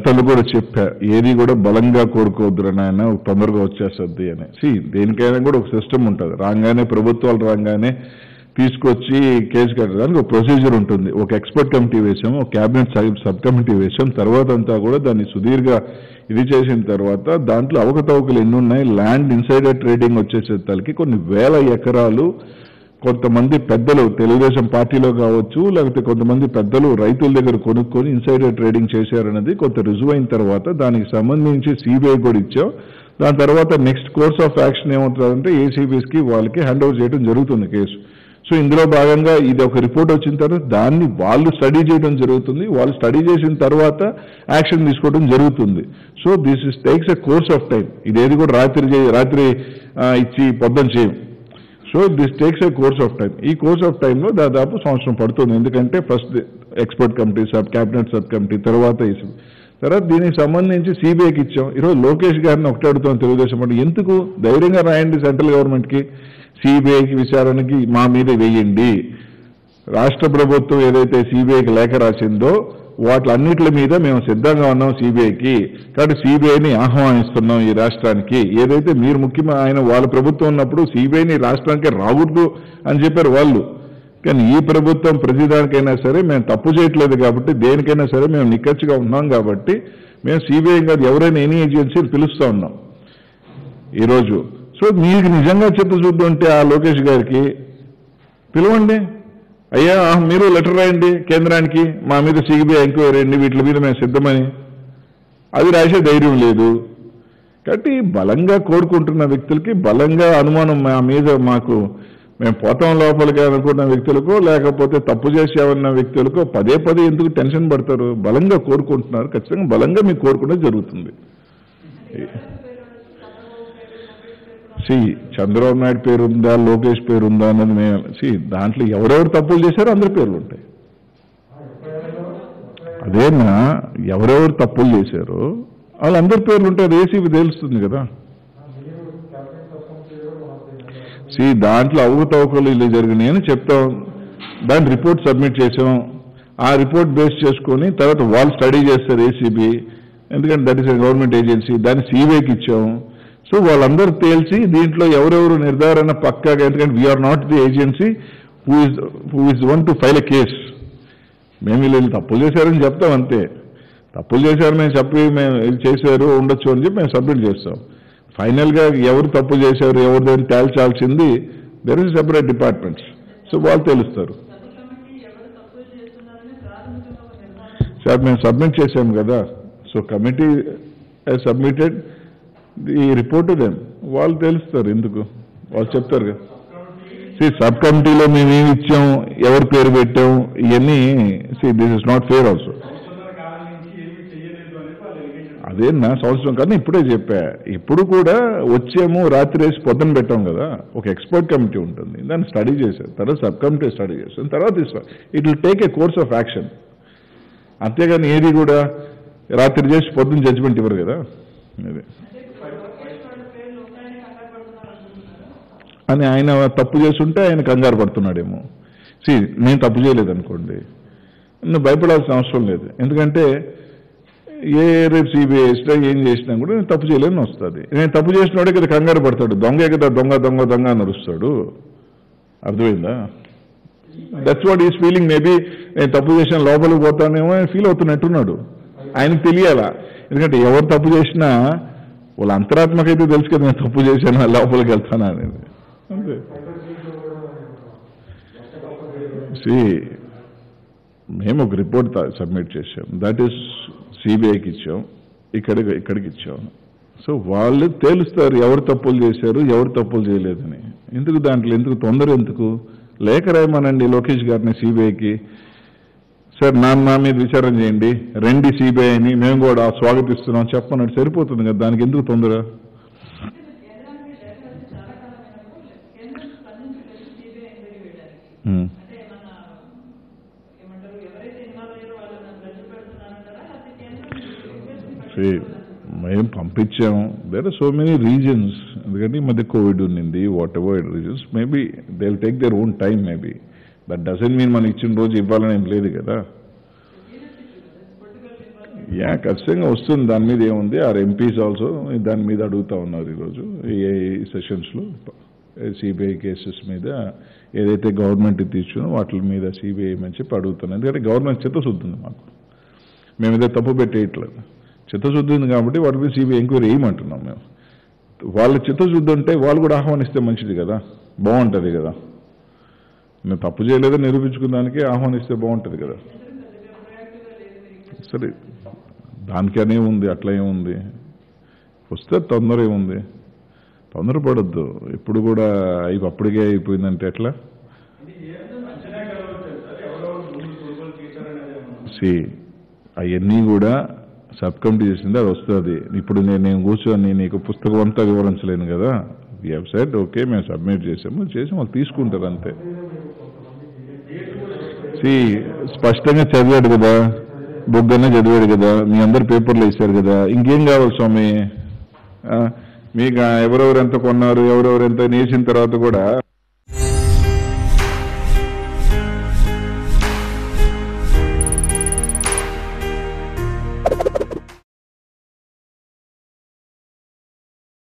గతంలో కూడా చెప్పా ఏది కూడా బలంగా కోరుకోవద్దురా నాయన తొందరగా వచ్చేస్తుంది అని. సి దేనికైనా కూడా ఒక సిస్టమ్ ఉంటుంది. రాగానే ప్రభుత్వాలు రాగానే తీసుకొచ్చి కేసు కట్టడానికి ఒక ప్రొసీజర్ ఉంటుంది. ఒక ఎక్స్పర్ట్ కమిటీ వేసాము, ఒక క్యాబినెట్ సబ్ కమిటీ వేసాం. తర్వాత అంతా కూడా దాన్ని సుదీర్ఘ ఇది చేసిన తర్వాత దాంట్లో అవకతవకలు ఎన్ని ఉన్నాయి, ల్యాండ్ ఇన్సైడర్ ట్రేడింగ్ వచ్చేసేతలకి కొన్ని వేల ఎకరాలు కొంతమంది పెద్దలు తెలుగుదేశం పార్టీలో కావచ్చు, లేకపోతే కొంతమంది పెద్దలు రైతుల దగ్గర కొనుక్కొని ఇన్సైడర్ ట్రేడింగ్ చేశారన్నది కొంత రుజువైన తర్వాత దానికి సంబంధించి సిబిఐ కూడా ఇచ్చాం. దాని తర్వాత నెక్స్ట్ కోర్స్ ఆఫ్ యాక్షన్ ఏమవుతుందంటే ఏసీబీస్కి వాళ్ళకి హ్యాండ్ ఓవర్ చేయడం జరుగుతుంది కేసు. సో ఇందులో భాగంగా ఇది ఒక రిపోర్ట్ వచ్చిన తర్వాత దాన్ని వాళ్ళు స్టడీ చేయడం జరుగుతుంది. వాళ్ళు స్టడీ చేసిన తర్వాత యాక్షన్ తీసుకోవడం జరుగుతుంది. So this is takes a course of time. ఇదేది కూడా రాత్రి ఇచ్చి పొద్దున చేయం. So this takes a course of time. ఈ కోర్స్ ఆఫ్ టైంలో దాదాపు సంవత్సరం పడుతుంది. ఎందుకంటే first expert committee, cabinet sub committee, తర్వాత తర్వాత దీనికి సంబంధించి సిబిఐకి ఇచ్చాం. ఈరోజు లోకేష్ గారిని ఒకటి అడుగుతాం తెలుగుదేశం పార్టీ, ఎందుకు ధైర్యంగా రాయండి సెంట్రల్ గవర్నమెంట్కి, సిబిఐకి విచారణకి మా మీద వేయండి. రాష్ట్ర ప్రభుత్వం ఏదైతే సిబిఐకి లేఖ రాసిందో వాటిలన్నిటి మీద మేము సిద్ధంగా ఉన్నాం సిబిఐకి, కాబట్టి సిబిఐని ఆహ్వానిస్తున్నాం ఈ రాష్ట్రానికి. ఏదైతే మీరు ముఖ్యమైన ఆయన వాళ్ళ ప్రభుత్వం ఉన్నప్పుడు సిబిఐని రాష్ట్రానికి రాకూడదు అని చెప్పారు వాళ్ళు. కానీ ఈ ప్రభుత్వం ప్రతిదానికైనా సరే మేము తప్పు చేయట్లేదు కాబట్టి దేనికైనా సరే మేము నిక్కచ్చిగా ఉన్నాం కాబట్టి మేము సిబిఐ కాదు ఎవరైనా ఎనీ ఏజెన్సీని పిలుస్తూ ఉన్నాం ఈరోజు. సో మీకు నిజంగా చిత్తశుద్ధి ఉంటే ఆ లోకేష్ గారికి పిలవండి, అయ్యా మీరు లెటర్ రాయండి కేంద్రానికి, మా మీద సిబిఐ ఎంక్వైరీ అండి, వీటి మీద మేము సిద్ధమని. అది రాసే ధైర్యం లేదు. కాబట్టి బలంగా కోరుకుంటున్న వ్యక్తులకి బలంగా అనుమానం మా మీద, మాకు మేము పోతాం లోపలికి అనుకున్న వ్యక్తులకో లేకపోతే తప్పు చేసేవన్న వ్యక్తులకో పదే పదే ఎందుకు టెన్షన్ పడతారు? బలంగా కోరుకుంటున్నారు, ఖచ్చితంగా బలంగా మీకు కోరుకునేది జరుగుతుంది. సి చంద్రబాబు నాయుడు పేరు ఉందా, లోకేష్ పేరు ఉందా అన్నది మేము సి దాంట్లో ఎవరెవరు తప్పులు చేశారో అందరి పేర్లు ఉంటాయి. అదేనా ఎవరెవరు తప్పులు చేశారో వాళ్ళందరి పేర్లు ఉంటాయి, అది ఏసీబీ తెలుస్తుంది కదా. సి దాంట్లో అవకతవకలు ఇలా జరిగినాయని చెప్తాం, దాని రిపోర్ట్ సబ్మిట్ చేసాం. ఆ రిపోర్ట్ బేస్ చేసుకొని తర్వాత వాళ్ళు స్టడీ చేస్తారు ఏసీబీ, ఎందుకంటే that is a government agency. దాన్ని సిబిఐకి ఇచ్చాం. సో వాళ్ళందరూ తేల్చి దీంట్లో ఎవరెవరు నిర్ధారణ పక్కాగా, ఎందుకంటే we are not the agency who is one to file a case. మేము వీళ్ళు తప్పులు చేశారని చెప్తాం అంతే. తప్పులు చేశారు మేము చెప్పి మేము చేశారు ఉండొచ్చు అని చెప్పి మేము సబ్మిట్ చేస్తాం. ఫైనల్గా ఎవరు తప్పు చేశారు ఎవరిదని తేల్చాల్సింది there is separate departments. So వాళ్ళు తెలుస్తారు సార్. మేము సబ్మిట్ చేసాము కదా, సో కమిటీ హ్యాస్ సబ్మిటెడ్ ఈ రిపోర్ట్, వాళ్ళు తెలుస్తారు ఎందుకు వాళ్ళు చెప్తారు కదా. సబ్ కమిటీలో మేము ఏమి ఇచ్చాము, ఎవరి పేరు పెట్టాము, ఇవన్నీ this is not fair also. అదేనా సంవత్సరం కానీ ఇప్పుడే చెప్పా, ఇప్పుడు కూడా వచ్చాము రాత్రి వేసి పొద్దున పెట్టాం కదా. ఒక ఎక్స్పర్ట్ కమిటీ ఉంటుంది, దాన్ని స్టడీ చేశారు, తర్వాత సబ్ కమిటీ స్టడీ చేశారు, తర్వాత it will take a course of action. అంతేగాని ఏది కూడా రాత్రి చేసి పొద్దున జడ్జిమెంట్ ఇవ్వరు కదా. అదే అని ఆయన తప్పు చేస్తుంటే ఆయన కంగారు పడుతున్నాడేమో. సి నేను తప్పు చేయలేదనుకోండి, నేను భయపడాల్సిన అవసరం లేదు. ఎందుకంటే ఏ రేపు సిబిఐ వేసినా ఏం చేసినా కూడా నేను తప్పు చేయలేదని వస్తుంది. నేను తప్పు చేసినోడే కదా కంగారు పడతాడు, దొంగే కదా దొంగ దొంగ దొంగ అని నడుస్తాడు. అర్థమైందా? That's what is feeling. Maybe నేను తప్పు చేసిన లోపలికి పోతానేమో అని ఫీల్ అవుతున్నట్టున్నాడు. ఆయనకు తెలియాలా? ఎందుకంటే ఎవరు తప్పు చేసినా వాళ్ళ అంతరాత్మకైతే తెలుసు కదా నేను తప్పు చేశాను లోపలికి వెళ్తానా అనేది. అంతే. సి మేము ఒక రిపోర్ట్ సబ్మిట్ చేసాం, దట్ ఈస్ సిబిఐకి ఇచ్చాం, ఇక్కడికి ఇచ్చాం. సో వాళ్ళు తేలుస్తారు ఎవరు తప్పులు చేశారు ఎవరు తప్పులు చేయలేదని. ఎందుకు దాంట్లో ఎందుకు తొందర? ఎందుకు లేఖ రాయమనండి లోకేష్ గారిని సిబిఐకి, సార్ నా మీద విచారణ చేయండి రండి సిబిఐని మేము కూడా స్వాగతిస్తున్నాం చెప్పమన్నాడు, సరిపోతుంది కదా. దానికి ఎందుకు తొందర? మేము పంపించాము. There are so many reasons. ఎందుకంటే ఈ మధ్య కోవిడ్ ఉన్నింది, whatever reasons maybe they will take their own time. Maybe that doesn't mean మనం ఇచ్చిన రోజు ఇవ్వాలని ఏం లేదు కదా. Yeah, Kashanga Ostun Dan Midi on there, our MPs also, Dan Mida Duta on Arirojo, EA sessions low, CBA cases made the Erete government teacher, what will me the CBA Menche Padutan, and there are government Chetasudun. Maybe the Tapu Betatler. Chetasudun Gambati, what will CBA inquiry Mantanam? While Chetasudun take Walgodahan is the Manchigada, bound together. The Tapuja leather Nirubichkudanke, Ahon is the bound together. Sorry. దానికనే ఉంది అట్లనే ఉంది వస్తే తొందరే ఉంది తొందర పడొద్దు ఇప్పుడు కూడా ఇవి అప్పటికే అయిపోయింది అంటే అట్లా సి అయన్నీ కూడా సబ్ కమిటీ చేసింది అది వస్తది ఇప్పుడు నేను కూర్చోని నీకు పుస్తకం అంతా వివరించలేను కదా వి హావ్ సెడ్ ఓకే మేము సబ్మిట్ చేసాము చేసాము తీసుకుంటారు అంతే సి స్పష్టంగా చదివాడు కదా Bogana Jadwegada, me under paper lasergada, Inginga also me Mega, ever over and the corner, ever over and the nation Taratagoda.